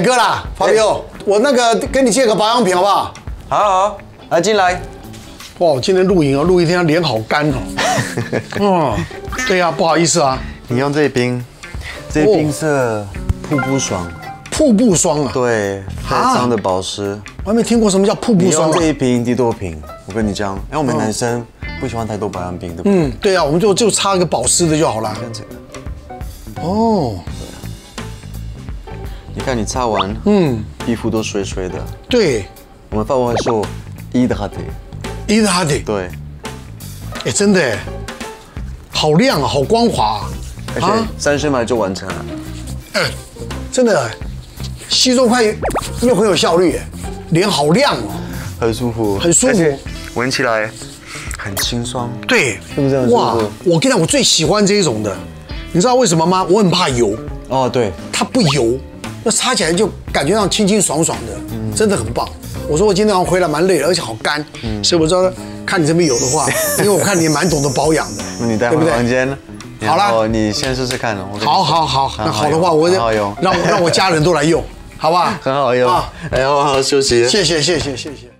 奶哥啦，朋友，我那个跟你借个保养品好不好？好好，来进来。哇，我今天露营哦，露一天脸好干哦。哦，对呀，不好意思啊。你用这瓶，这瓶是瀑布霜。瀑布霜啊？对，非常的保湿。我还没听过什么叫瀑布霜。你用这一瓶地多瓶，我跟你讲，因为我们男生不喜欢太多保养品，对不对？嗯，对啊，我们就擦一个保湿的就好了。看这个。哦。 你看你擦完，皮肤都水水的。对，我们法文会说 ，hydrate，hydrate， 对，哎，真的哎，好亮啊，好光滑啊，而且3升就完成了。哎，真的，吸收快又很有效率，哎，脸好亮哦，很舒服，很舒服，闻起来很清爽。对，是不是很舒服？哇，我跟你讲，我最喜欢这一种的，你知道为什么吗？我很怕油。哦，对，它不油。 那擦起来就感觉上清清爽爽的，真的很棒。我说我今天晚上回来蛮累的，而且好干，所以我说看你这边有的话，因为我看你也蛮懂得保养的。那你待会房间，好了，你先试试看。好好好，那好的话我让我家人都来用，好吧？很好用，哎，好好休息。谢谢谢谢谢谢。